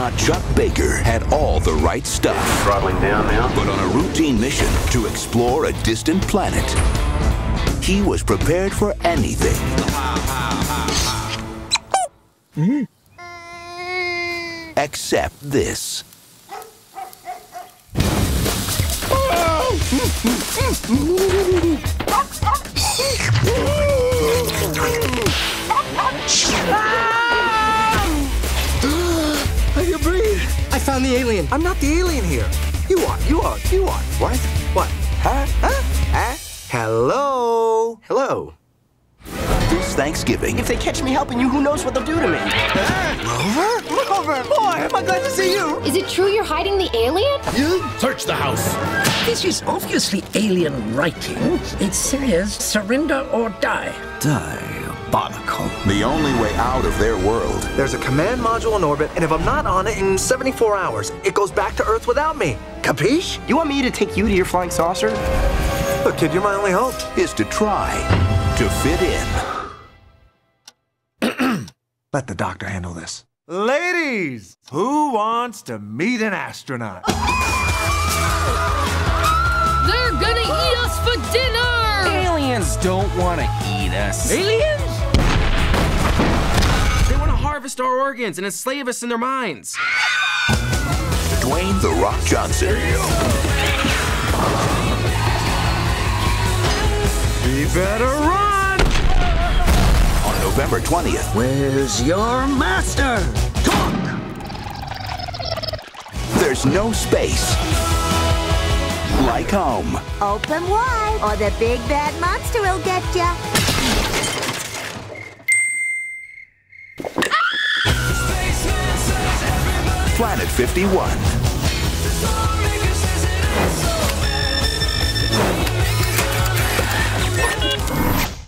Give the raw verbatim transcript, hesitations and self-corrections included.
astronaut Chuck Baker had all the right stuff. Throttling down now. But on a routine mission to explore a distant planet, he was prepared for anything. Mm. Except this. I can breathe. I found the alien. I'm not the alien here. You are. You are. You are. What? What? Huh? Huh? Huh? Hello. Hello. This Thanksgiving. If they catch me helping you, who knows what they'll do to me? Rover? Look over. Boy, am I glad to see you. Is it true you're hiding the alien? You search the house. This is obviously alien writing. It says surrender or die. Diabolical. The only way out of their world. There's a command module in orbit, and if I'm not on it in seventy-four hours, it goes back to Earth without me. Capiche? You want me to take you to your flying saucer? Look, kid, you're my only hope. Is to try to fit in. Let the doctor handle this. Ladies, who wants to meet an astronaut? They're gonna eat us for dinner! Aliens don't want to eat us. Aliens? They want to harvest our organs and enslave us in their minds. Dwayne "The Rock" Johnson. Be better run! November twentieth. Where's your master? Talk! There's no space like home. Open wide, or the big bad monster will get ya. Planet fifty-one.